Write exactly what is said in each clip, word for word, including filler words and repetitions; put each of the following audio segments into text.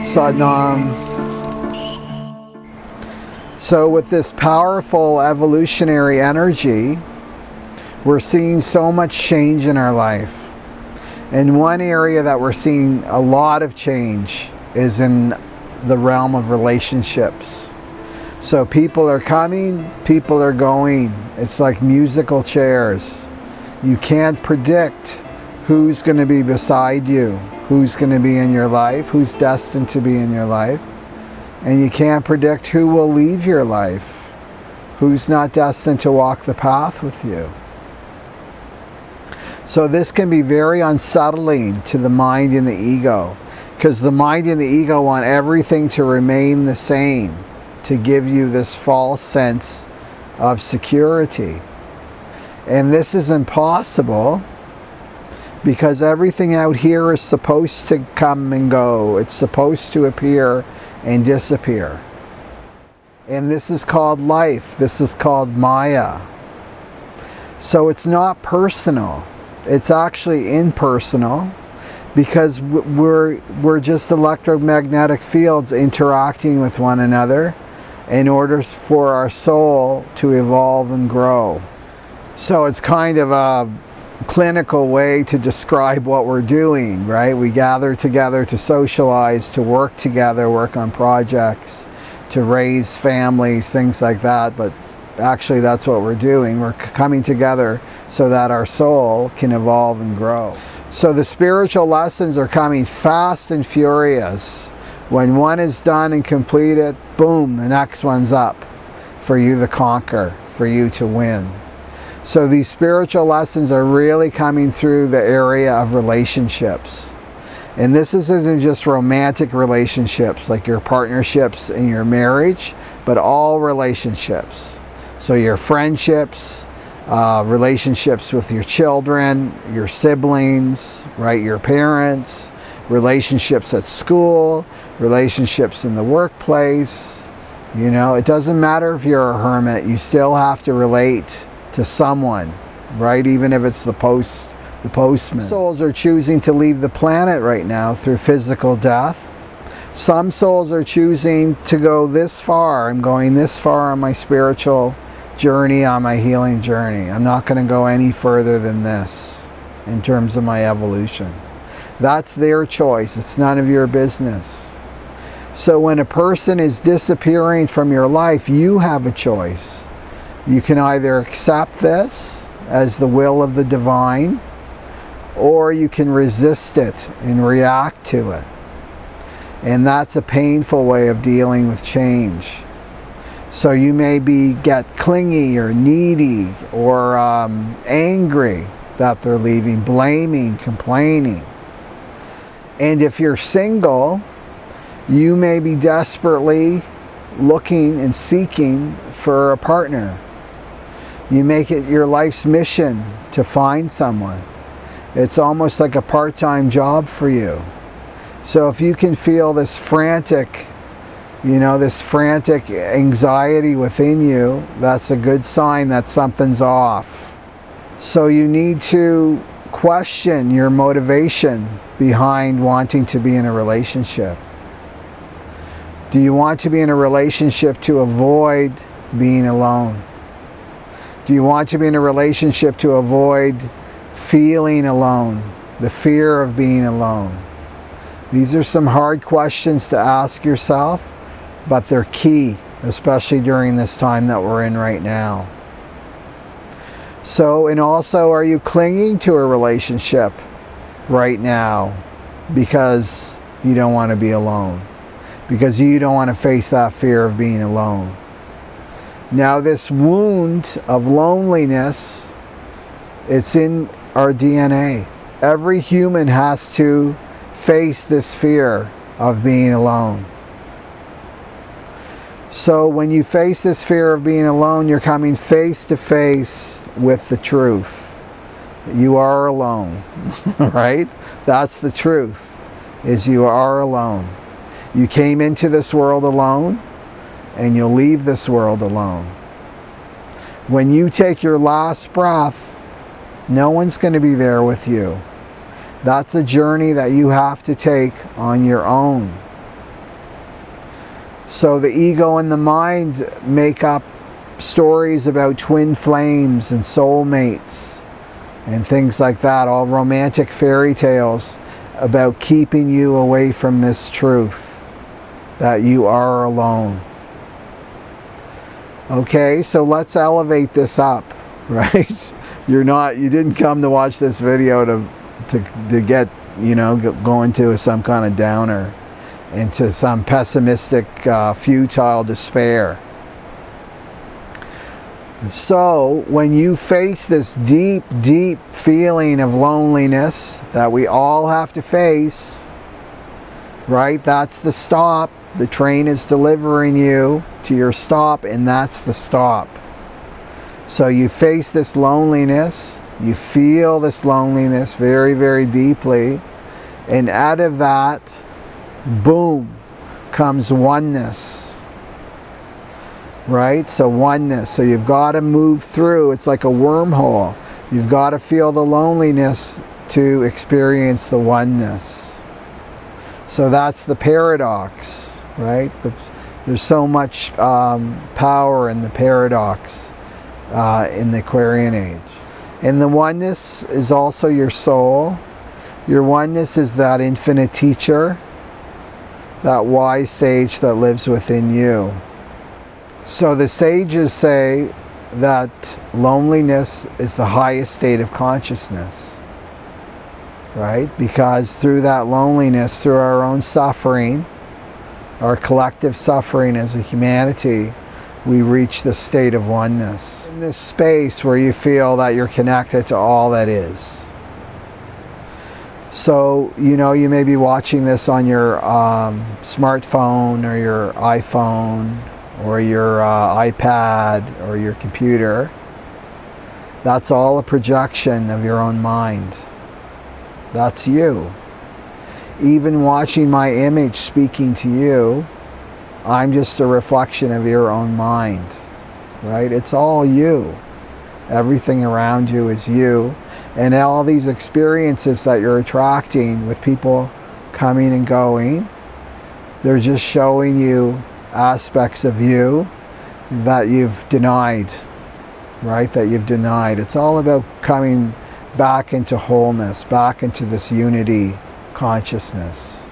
Sadnam. So with this powerful evolutionary energy, we're seeing so much change in our life. And one area that we're seeing a lot of change is in the realm of relationships. So people are coming, people are going. It's like musical chairs. You can't predict who's going to be beside you, who's going to be in your life, who's destined to be in your life. And you can't predict who will leave your life, who's not destined to walk the path with you. So this can be very unsettling to the mind and the ego, because the mind and the ego want everything to remain the same, to give you this false sense of security. And this is impossible, because everything out here is supposed to come and go. It's supposed to appear and disappear. And this is called life. This is called Maya. So it's not personal. It's actually impersonal, because we're, we're just electromagnetic fields interacting with one another in order for our soul to evolve and grow. So it's kind of a clinical way to describe what we're doing, right? We gather together to socialize, to work together, work on projects, to raise families, things like that. But actually, that's what we're doing. We're coming together so that our soul can evolve and grow. So the spiritual lessons are coming fast and furious. When one is done and completed, boom, the next one's up for you to conquer, for you to win. So these spiritual lessons are really coming through the area of relationships. And this isn't just romantic relationships, like your partnerships in your marriage, but all relationships. So your friendships, uh, relationships with your children, your siblings, right, your parents, relationships at school, relationships in the workplace. You know, it doesn't matter if you're a hermit, you still have to relate to someone, right? Even if it's the post, the postman. Souls are choosing to leave the planet right now through physical death. Some souls are choosing to go this far. I'm going this far on my spiritual journey, on my healing journey. I'm not going to go any further than this in terms of my evolution. That's their choice. It's none of your business. So when a person is disappearing from your life, you have a choice. You can either accept this as the will of the divine, or you can resist it and react to it. And that's a painful way of dealing with change. So you may be, get clingy or needy or um, angry that they're leaving, blaming, complaining. And if you're single, you may be desperately looking and seeking for a partner. You make it your life's mission to find someone. It's almost like a part-time job for you. So if you can feel this frantic, you know, this frantic anxiety within you, that's a good sign that something's off. So you need to question your motivation behind wanting to be in a relationship. Do you want to be in a relationship to avoid being alone? Do you want to be in a relationship to avoid feeling alone, the fear of being alone? These are some hard questions to ask yourself, but they're key, especially during this time that we're in right now. So, and also, are you clinging to a relationship right now because you don't want to be alone? Because you don't want to face that fear of being alone. Now, this wound of loneliness, it's in our D N A. Every human has to face this fear of being alone. So when you face this fear of being alone, you're coming face to face with the truth. You are alone, right? That's the truth, is you are alone. You came into this world alone, and you'll leave this world alone. When you take your last breath, no one's going to be there with you. That's a journey that you have to take on your own. So the ego and the mind make up stories about twin flames and soulmates and things like that, all romantic fairy tales about keeping you away from this truth that you are alone. Okay, so let's elevate this up, right? You're not, you didn't come to watch this video to, to, to get, you know, go into some kind of downer, into some pessimistic, uh, futile despair. So when you face this deep, deep feeling of loneliness that we all have to face, right? That's the stop. The train is delivering you to your stop, and that's the stop. So you face this loneliness, you feel this loneliness very, very deeply, and out of that, boom, comes oneness, right? So oneness, so you've got to move through, it's like a wormhole. You've got to feel the loneliness to experience the oneness. So that's the paradox, right? The, there's so much um, power in the paradox uh, in the Aquarian age. And the oneness is also your soul. Your oneness is that infinite teacher, that wise sage that lives within you. So the sages say that loneliness is the highest state of consciousness, right? Because through that loneliness, through our own suffering, our collective suffering as a humanity, we reach the state of oneness. In this space where you feel that you're connected to all that is. So, you know, you may be watching this on your um, smartphone or your iPhone or your uh, iPad or your computer. That's all a projection of your own mind. That's you. Even watching my image speaking to you, I'm just a reflection of your own mind, right? It's all you. Everything around you is you. And all these experiences that you're attracting with people coming and going, they're just showing you aspects of you that you've denied, right? That you've denied. It's all about coming back into wholeness, back into this unity consciousness.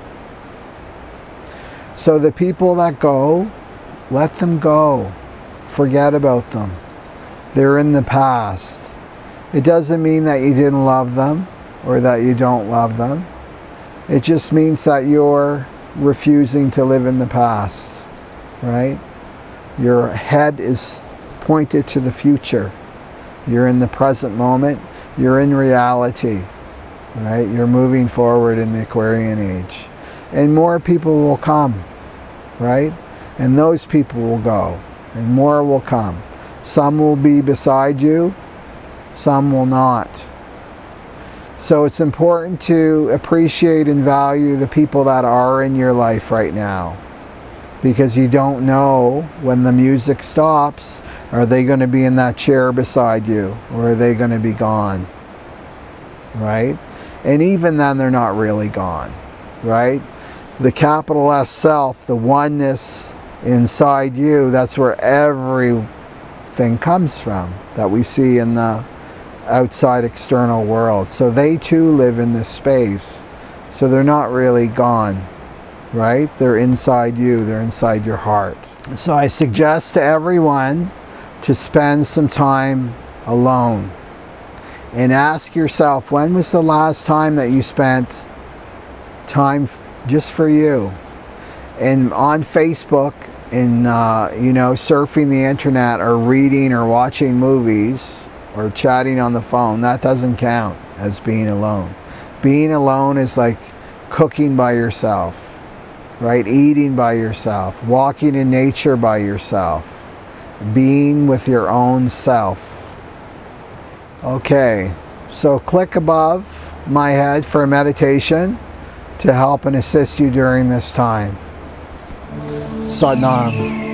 So the people that go, let them go. Forget about them. They're in the past. It doesn't mean that you didn't love them or that you don't love them. It just means that you're refusing to live in the past, right? Your head is pointed to the future. You're in the present moment. You're in reality, right? You're moving forward in the Aquarian age. And more people will come, right? And those people will go, and more will come. Some will be beside you, some will not. So it's important to appreciate and value the people that are in your life right now, because you don't know when the music stops, are they going to be in that chair beside you, or are they going to be gone, right? And even then, they're not really gone, right? The capital S self, the oneness inside you, that's where everything comes from that we see in the outside external world. So they too live in this space. So they're not really gone, right? They're inside you, they're inside your heart. So I suggest to everyone to spend some time alone and ask yourself, when was the last time that you spent time just for you? And on Facebook, and uh, you know, surfing the internet or reading or watching movies or chatting on the phone, that doesn't count as being alone. Being alone is like cooking by yourself, right? Eating by yourself, walking in nature by yourself, being with your own self. Okay, so click above my head for a meditation to help and assist you during this time. Sat Nam.